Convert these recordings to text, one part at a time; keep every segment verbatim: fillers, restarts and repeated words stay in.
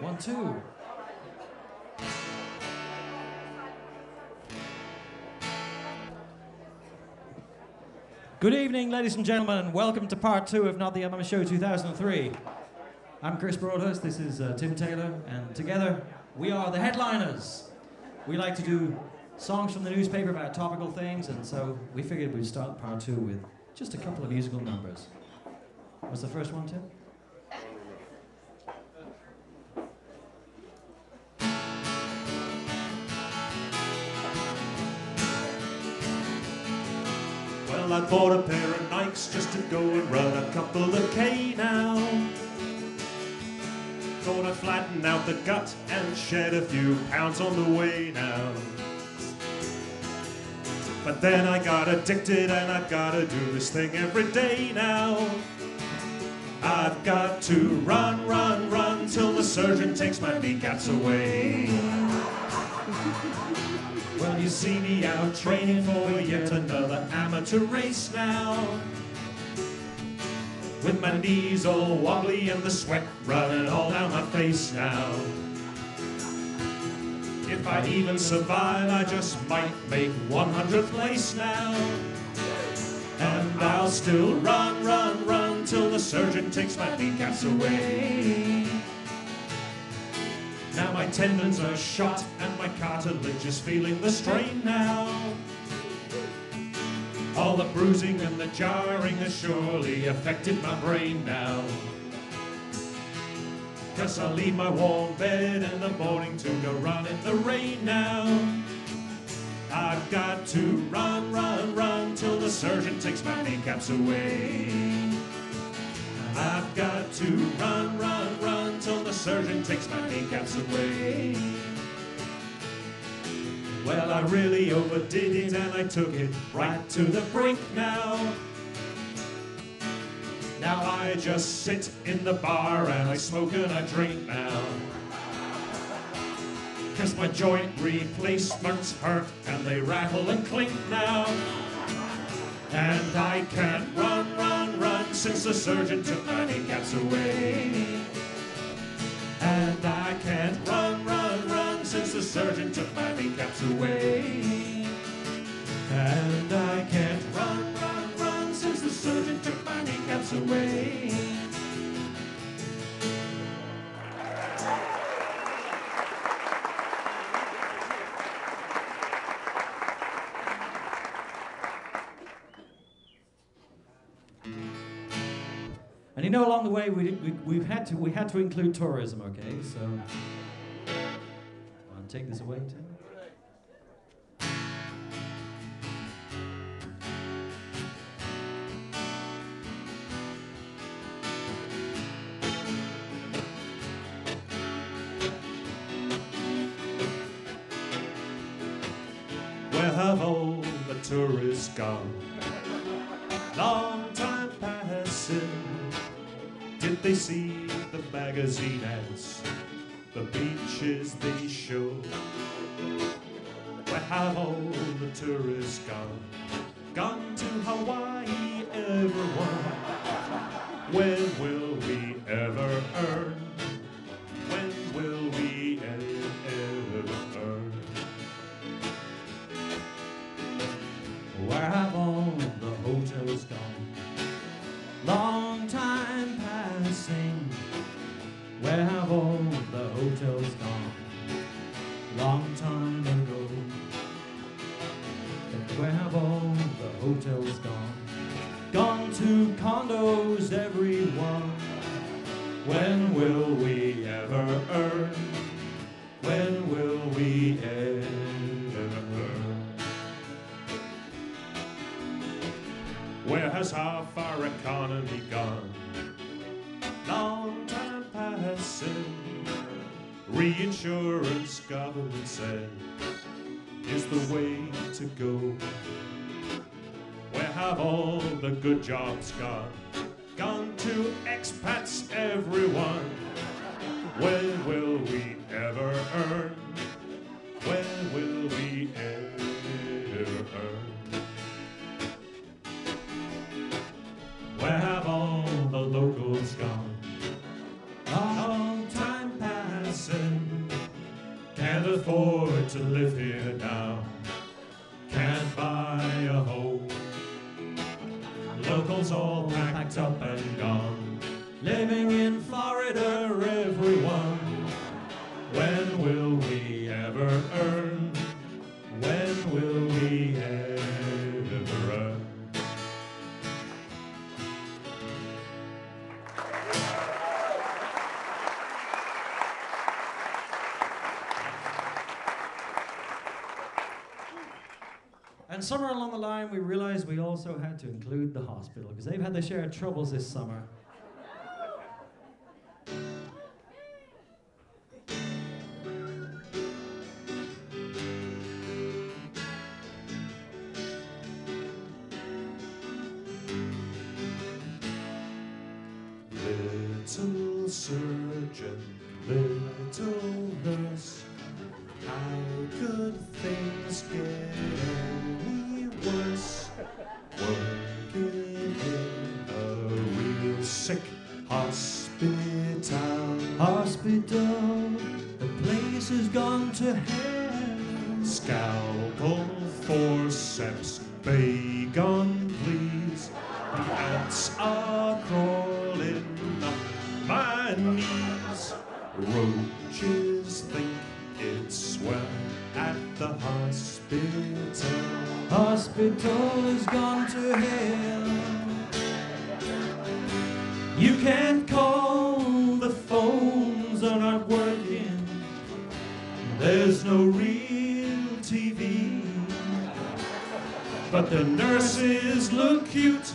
One, two. Good evening, ladies and gentlemen, and welcome to part two of Not the Um Um Show two thousand three. I'm Chris Broadhurst, this is uh, Tim Taylor, and together we are the headliners. We like to do songs from the newspaper about topical things, and so we figured we'd start part two with just a couple of musical numbers. What's the first one, Tim? I bought a pair of Nikes just to go and run a couple of K now. Gonna flatten out the gut and shed a few pounds on the way now. But then I got addicted and I've gotta do this thing every day now. I've got to run, run, run till the surgeon takes my kneecaps away. Well, you see me out training for yet another amateur race now, with my knees all wobbly and the sweat running all down my face now. If I even survive, I just might make one hundredth place now. And I'll still run, run, run till the surgeon takes my kneecaps away. Now my tendons are shot and my cartilage is feeling the strain now. All the bruising and the jarring has surely affected my brain now. Cause I leave my warm bed in the morning to go run in the rain now. I've got to run, run, run till the surgeon takes my kneecaps away. I've got to run, run, run till the surgeon takes my kneecaps away. Well, I really overdid it and I took it right to the brink now. Now I just sit in the bar and I smoke and I drink now. Cause my joint replacements hurt and they rattle and clink now. And I can't run, run, run since the surgeon took my kneecaps away. And I can't run, run, run since the surgeon took my kneecaps away. And I can't run, run, run since the surgeon took my kneecaps away. And you know, along the way, we did, we, we've had to we had to include tourism, okay? So, I'll take this away, Tim. Where have all the tourists gone? Long time passing. Did they see the magazine ads, the beaches they show? Where have all the tourists gone? Gone to Hawaii, everyone. When will we ever earn? When will we ever earn? Where have all the hotels gone? Long time passing. Where have all the hotels gone? Long time ago. And where have all the hotels gone? Gone to condos, everyone. When will we ever earn? When will we ever earn? Where has half our economy gone? Long time passing. Reinsurance, government said, is the way to go. Where have all the good jobs gone? Gone to expats, everyone. When will we ever earn? When will we ever earn? Where have all the locals gone? Long time passing. afford to live here now, can't buy a home. Locals all packed up and gone, living in Florida, everyone. When will we ever earn? When will we ever earn? And somewhere along the line, we realized we also had to include the hospital, because they've had their share of troubles this summer. Little surgeon, little nurse, how could things get any worse? Working in a real sick hospital, hospital, the place has gone to hell. Scalpel, forceps, bacon, please, the ants are crawling up my knees. Roaches think it's swell at the hospital. Hospital has gone to hell. You can't call, the phones are not working. There's no real T V. But the nurses look cute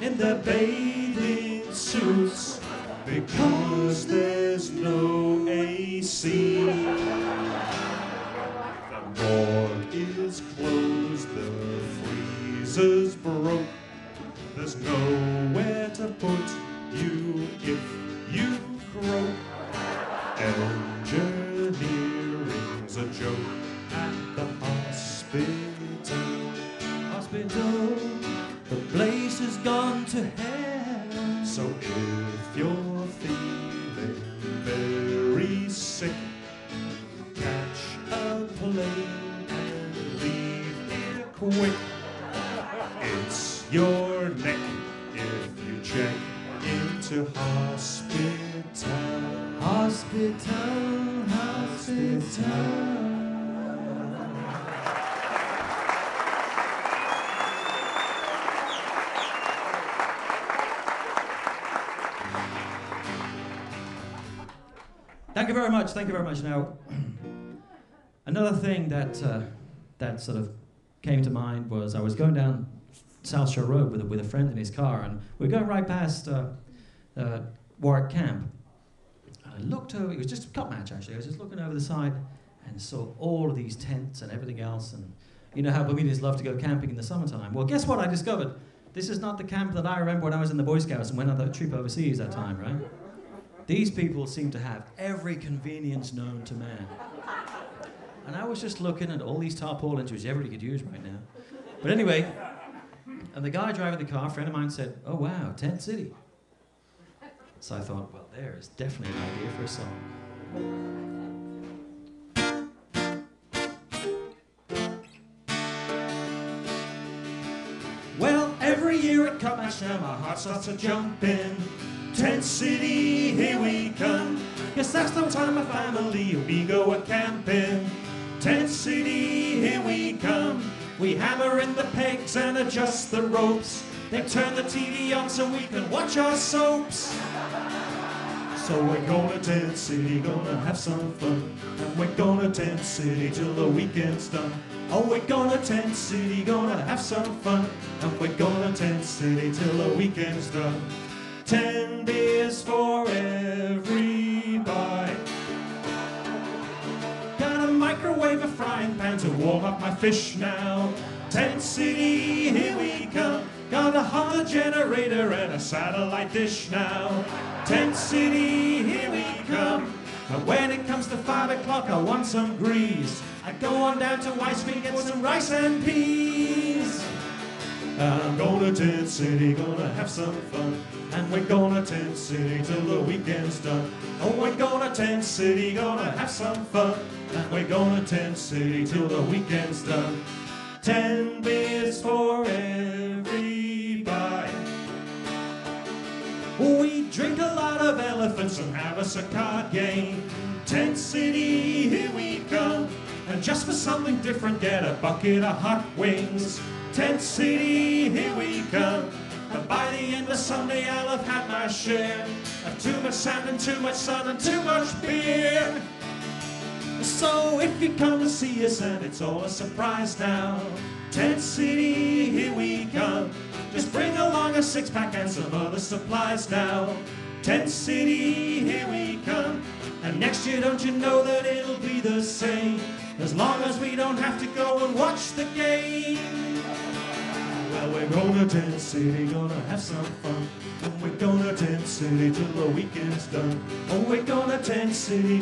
in their bathing suits, because there's no A C. The morgue is closed, the freezer's broke. There's nowhere to put you if you croak. Engineering's a joke at the hospital. Hospital, the place has gone to hell. So if you're feeling very sick, catch a plane and leave here quick. It's your neck if you check into hospital. Hospital, hospital. Thank you very much, thank you very much. Now, another thing that, uh, that sort of came to mind was I was going down South Shore Road with a, with a friend in his car, and we were going right past uh, uh, Warwick camp. And I looked over, it was just a Cutmatch actually, I was just looking over the side and saw all of these tents and everything else, and you know how Bermudians love to go camping in the summertime. Well, guess what I discovered? This is not the camp that I remember when I was in the Boy Scouts and went on that trip overseas that time, right? These people seem to have every convenience known to man. And I was just looking at all these tarpaulins, which everybody could use right now. But anyway, and the guy driving the car, a friend of mine, said, "Oh wow, Tent City." So I thought, well, there is definitely an idea for a song. Well, every year at Cutmatch now, my heart starts to jump in. Tent City, here we come. Yes, that's the time my family we go a-camping. Tent City, here we come. We hammer in the pegs and adjust the ropes. They turn the T V on so we can watch our soaps. So we're gonna Tent City, gonna have some fun. And we're gonna Tent City till the weekend's done. Oh, we're gonna Tent City, gonna have some fun. And we're gonna Tent City till the weekend's done. Ten beers for everybody. Got a microwave, a frying pan to warm up my fish now. Tent City, here we come. Got a hotter generator and a satellite dish now. Tent City, here we come. And when it comes to five o'clock, I want some grease. I go on down to Weissman, get some rice and peas. And I'm gonna Tent City, gonna have some fun. And we're gonna Tent City till the weekend's done. Oh, we're gonna Tent City, gonna have some fun. And we're gonna Tent City till the weekend's done. Ten beers for everybody. We drink a lot of elephants and have us a card game. Tent City, here we come. And just for something different, get a bucket of hot wings. Tent City, here we come. And by the end of Sunday, I'll have had my share of too much sand and too much sun and too much beer. So if you come to see us, and it's all a surprise now, Tent City, here we come. Just bring along a six-pack and some other supplies now. Tent City, here we come. And next year, don't you know that it'll be the same, as long as we don't have to go and watch the game. Well, we're gonna Tent City, gonna have some fun. And we're gonna Tent City till the weekend's done. Oh, we're gonna Tent City.